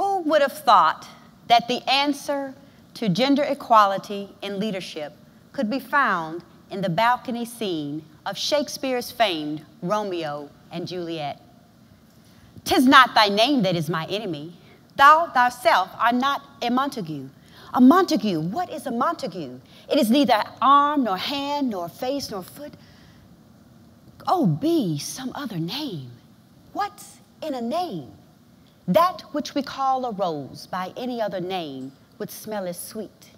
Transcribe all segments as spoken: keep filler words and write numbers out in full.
Who would have thought that the answer to gender equality in leadership could be found in the balcony scene of Shakespeare's famed Romeo and Juliet? "'Tis not thy name that is my enemy. Thou thyself art not a Montague." A Montague, what is a Montague? It is neither arm, nor hand, nor face, nor foot. Oh, be some other name. What's in a name? That which we call a rose by any other name would smell as sweet.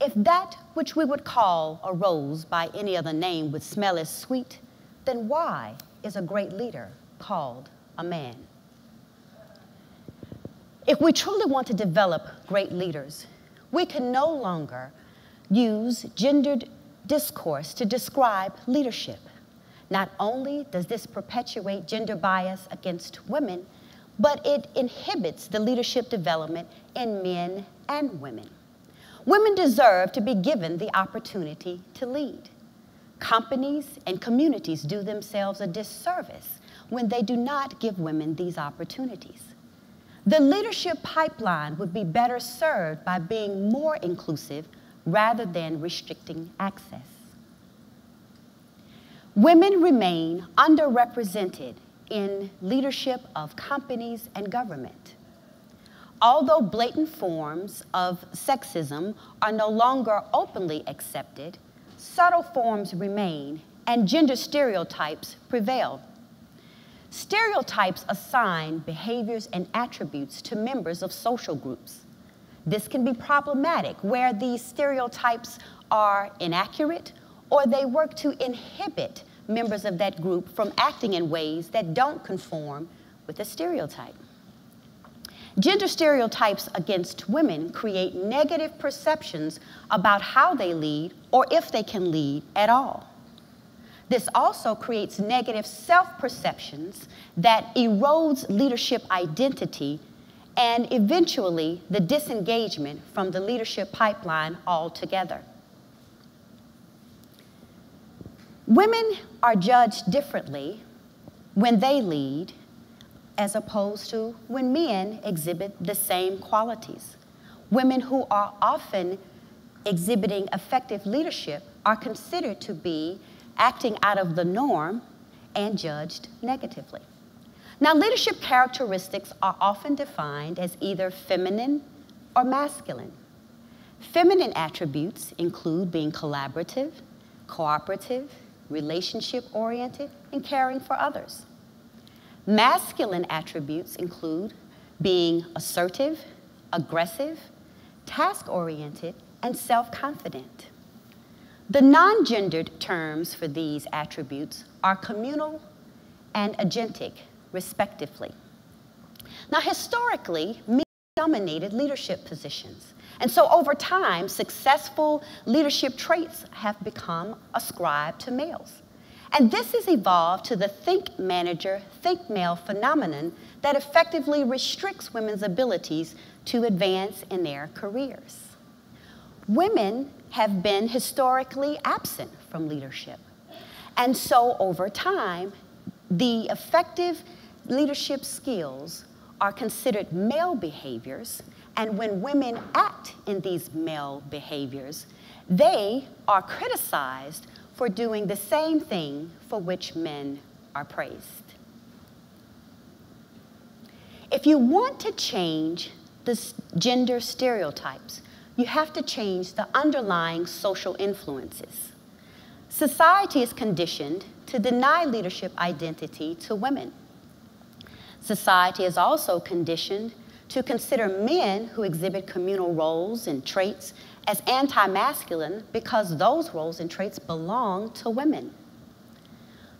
If that which we would call a rose by any other name would smell as sweet, then why is a great leader called a man? If we truly want to develop great leaders, we can no longer use gendered discourse to describe leadership. Not only does this perpetuate gender bias against women, but it inhibits the leadership development in men and women. Women deserve to be given the opportunity to lead. Companies and communities do themselves a disservice when they do not give women these opportunities. The leadership pipeline would be better served by being more inclusive rather than restricting access. Women remain underrepresented in leadership of companies and government. Although blatant forms of sexism are no longer openly accepted, subtle forms remain and gender stereotypes prevail. Stereotypes assign behaviors and attributes to members of social groups. This can be problematic where these stereotypes are inaccurate or they work to inhibit members of that group from acting in ways that don't conform with the stereotype. Gender stereotypes against women create negative perceptions about how they lead or if they can lead at all. This also creates negative self-perceptions that erodes leadership identity and eventually the disengagement from the leadership pipeline altogether. Women are judged differently when they lead as opposed to when men exhibit the same qualities. Women who are often exhibiting effective leadership are considered to be acting out of the norm, and judged negatively. Now, leadership characteristics are often defined as either feminine or masculine. Feminine attributes include being collaborative, cooperative, relationship-oriented, and caring for others. Masculine attributes include being assertive, aggressive, task-oriented, and self-confident. The non-gendered terms for these attributes are communal and agentic, respectively. Now, historically, men dominated leadership positions. And so over time, successful leadership traits have become ascribed to males. And this has evolved to the think manager, think male phenomenon that effectively restricts women's abilities to advance in their careers. Women have been historically absent from leadership. And so over time, the effective leadership skills are considered male behaviors, and when women act in these male behaviors, they are criticized for doing the same thing for which men are praised. If you want to change the gender stereotypes, you have to change the underlying social influences. Society is conditioned to deny leadership identity to women. Society is also conditioned to consider men who exhibit communal roles and traits as anti-masculine because those roles and traits belong to women.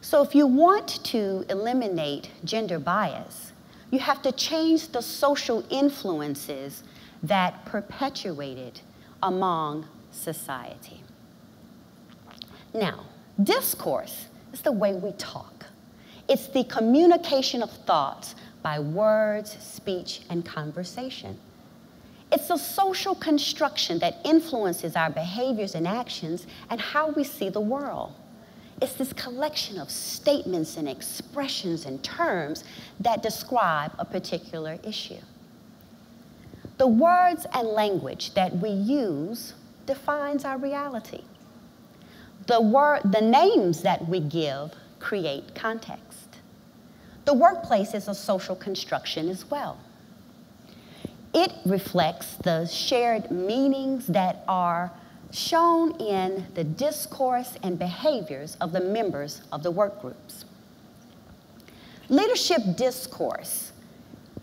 So if you want to eliminate gender bias, you have to change the social influences that perpetuated among society. Now, discourse is the way we talk. It's the communication of thoughts by words, speech, and conversation. It's a social construction that influences our behaviors and actions and how we see the world. It's this collection of statements and expressions and terms that describe a particular issue. The words and language that we use defines our reality. The, word, the names that we give create context. The workplace is a social construction as well. It reflects the shared meanings that are shown in the discourse and behaviors of the members of the work groups. Leadership discourse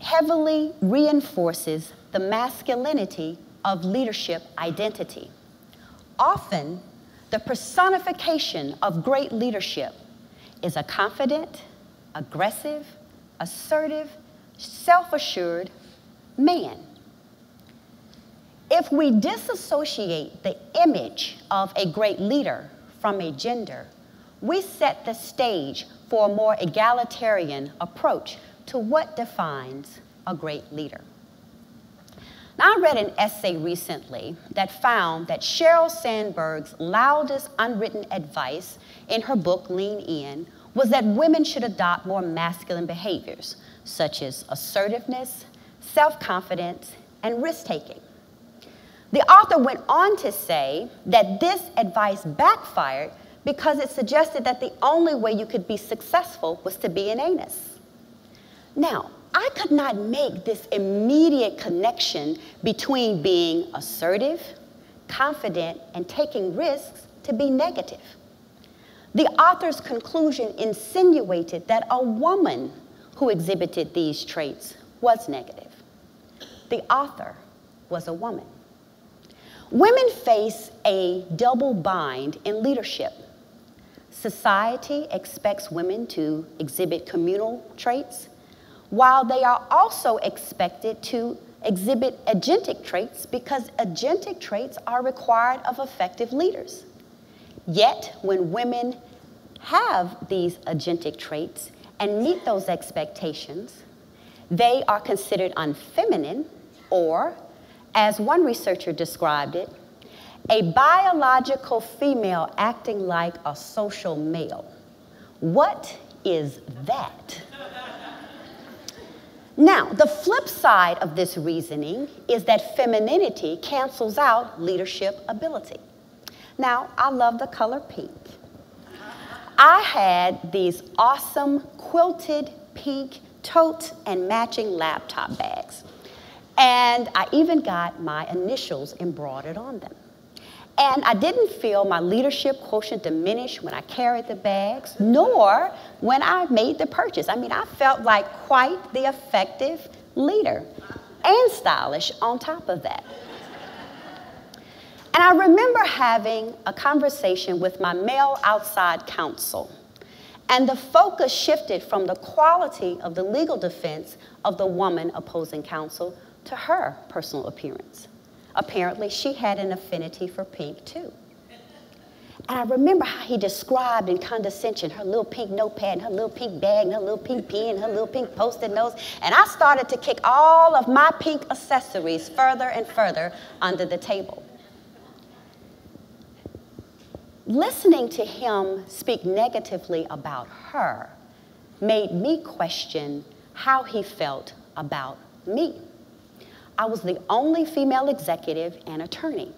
heavily reinforces the masculinity of leadership identity. Often, the personification of great leadership is a confident, aggressive, assertive, self-assured man. If we disassociate the image of a great leader from a gender, we set the stage for a more egalitarian approach to what defines a great leader. Now, I read an essay recently that found that Sheryl Sandberg's loudest unwritten advice in her book, Lean In, was that women should adopt more masculine behaviors, such as assertiveness, self-confidence, and risk-taking. The author went on to say that this advice backfired because it suggested that the only way you could be successful was to be an anus. Now, I could not make this immediate connection between being assertive, confident, and taking risks to be negative. The author's conclusion insinuated that a woman who exhibited these traits was negative. The author was a woman. Women face a double bind in leadership. Society expects women to exhibit communal traits, while they are also expected to exhibit agentic traits because agentic traits are required of effective leaders. Yet, when women have these agentic traits and meet those expectations, they are considered unfeminine, or, as one researcher described it, a biological female acting like a social male. What is that? Now, the flip side of this reasoning is that femininity cancels out leadership ability. Now, I love the color pink. I had these awesome quilted pink totes and matching laptop bags. And I even got my initials embroidered on them. And I didn't feel my leadership quotient diminish when I carried the bags, nor when I made the purchase. I mean, I felt like quite the effective leader, and stylish on top of that. And I remember having a conversation with my male outside counsel, and the focus shifted from the quality of the legal defense of the woman opposing counsel to her personal appearance. Apparently, she had an affinity for pink, too. And I remember how he described in condescension her little pink notepad and her little pink bag and her little pink pen and her little pink post-it notes. And I started to kick all of my pink accessories further and further under the table. Listening to him speak negatively about her made me question how he felt about me. I was the only female executive and attorney.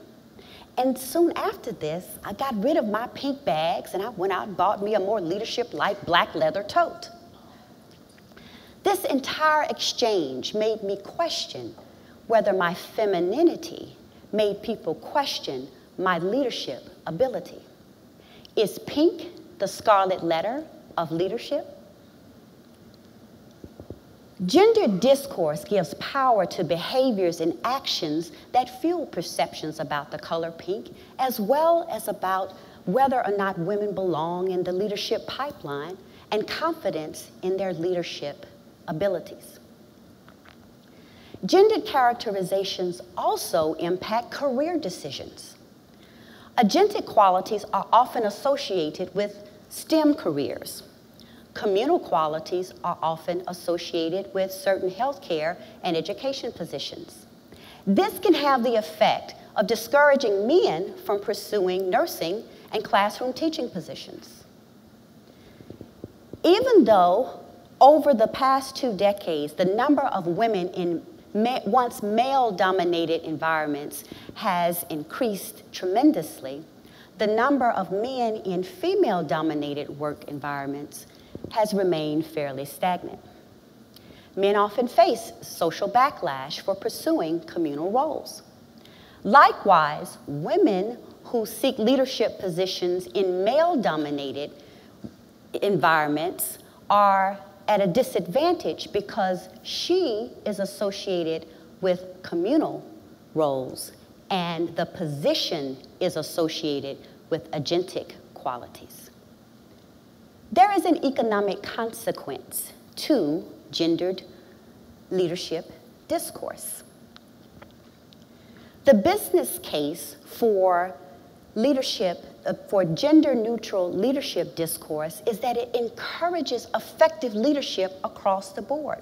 And soon after this, I got rid of my pink bags and I went out and bought me a more leadership-like black leather tote. This entire exchange made me question whether my femininity made people question my leadership ability. Is pink the scarlet letter of leadership? Gender discourse gives power to behaviors and actions that fuel perceptions about the color pink, as well as about whether or not women belong in the leadership pipeline and confidence in their leadership abilities. Gendered characterizations also impact career decisions. Agentic qualities are often associated with STEM careers. Communal qualities are often associated with certain healthcare and education positions. This can have the effect of discouraging men from pursuing nursing and classroom teaching positions. Even though over the past two decades, the number of women in ma once male-dominated environments has increased tremendously, the number of men in female-dominated work environments has remained fairly stagnant. Men often face social backlash for pursuing communal roles. Likewise, women who seek leadership positions in male-dominated environments are at a disadvantage because she is associated with communal roles and the position is associated with agentic qualities. There is an economic consequence to gendered leadership discourse. The business case for leadership, uh, for gender-neutral leadership discourse is that it encourages effective leadership across the board.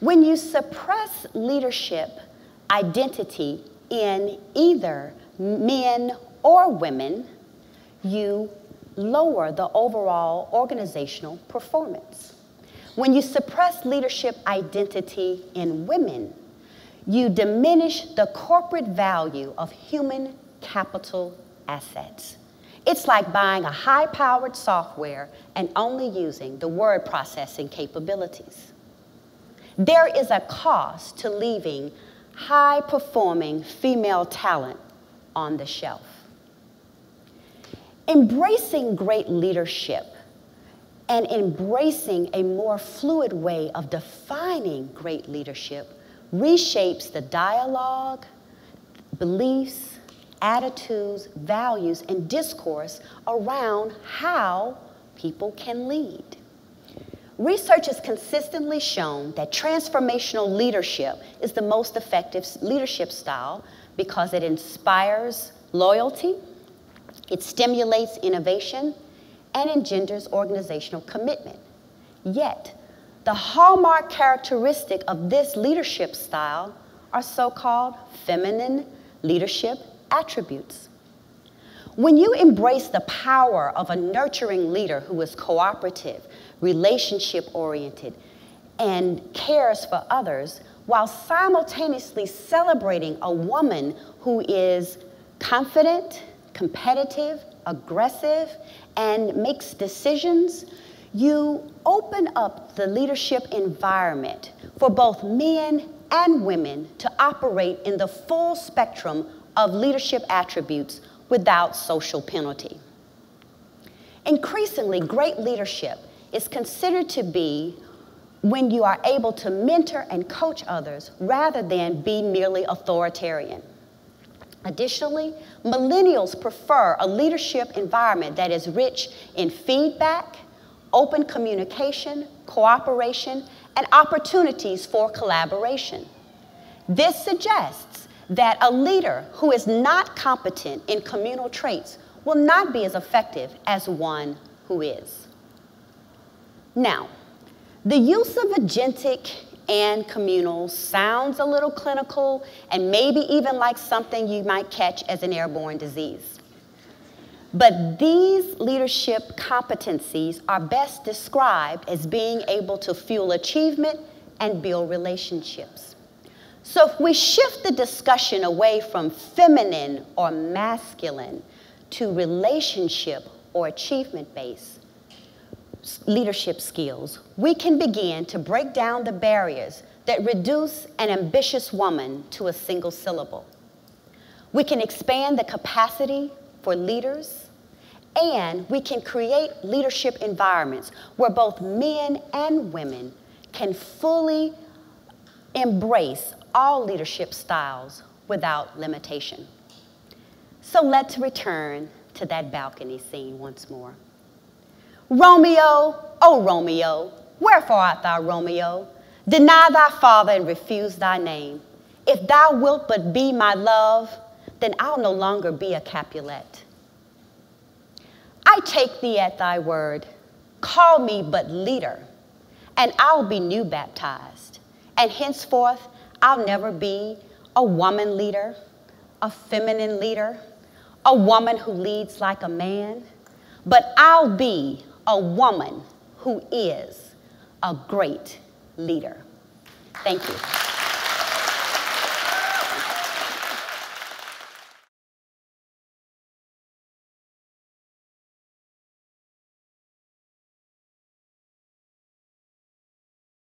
When you suppress leadership identity in either men or women, you lower the overall organizational performance. When you suppress leadership identity in women, you diminish the corporate value of human capital assets. It's like buying a high-powered software and only using the word processing capabilities. There is a cost to leaving high-performing female talent on the shelf. Embracing great leadership and embracing a more fluid way of defining great leadership reshapes the dialogue, beliefs, attitudes, values, and discourse around how people can lead. Research has consistently shown that transformational leadership is the most effective leadership style because it inspires loyalty, it stimulates innovation, and engenders organizational commitment. Yet, the hallmark characteristic of this leadership style are so-called feminine leadership attributes. When you embrace the power of a nurturing leader who is cooperative, relationship-oriented, and cares for others, while simultaneously celebrating a woman who is confident, competitive, aggressive, and makes decisions, you open up the leadership environment for both men and women to operate in the full spectrum of leadership attributes without social penalty. Increasingly, great leadership is considered to be when you are able to mentor and coach others rather than be merely authoritarian. Additionally, millennials prefer a leadership environment that is rich in feedback, open communication, cooperation, and opportunities for collaboration. This suggests that a leader who is not competent in communal traits will not be as effective as one who is. Now, the use of agentic and communal sounds a little clinical and maybe even like something you might catch as an airborne disease. But these leadership competencies are best described as being able to fuel achievement and build relationships. So if we shift the discussion away from feminine or masculine to relationship or achievement-based leadership skills, we can begin to break down the barriers that reduce an ambitious woman to a single syllable. We can expand the capacity for leaders, and we can create leadership environments where both men and women can fully embrace all leadership styles without limitation. So let's return to that balcony scene once more. Romeo, oh Romeo, wherefore art thou Romeo? Deny thy father and refuse thy name. If thou wilt but be my love, then I'll no longer be a Capulet. I take thee at thy word, call me but leader, and I'll be new baptized, and henceforth I'll never be a woman leader, a feminine leader, a woman who leads like a man, but I'll be a woman who is a great leader. Thank you.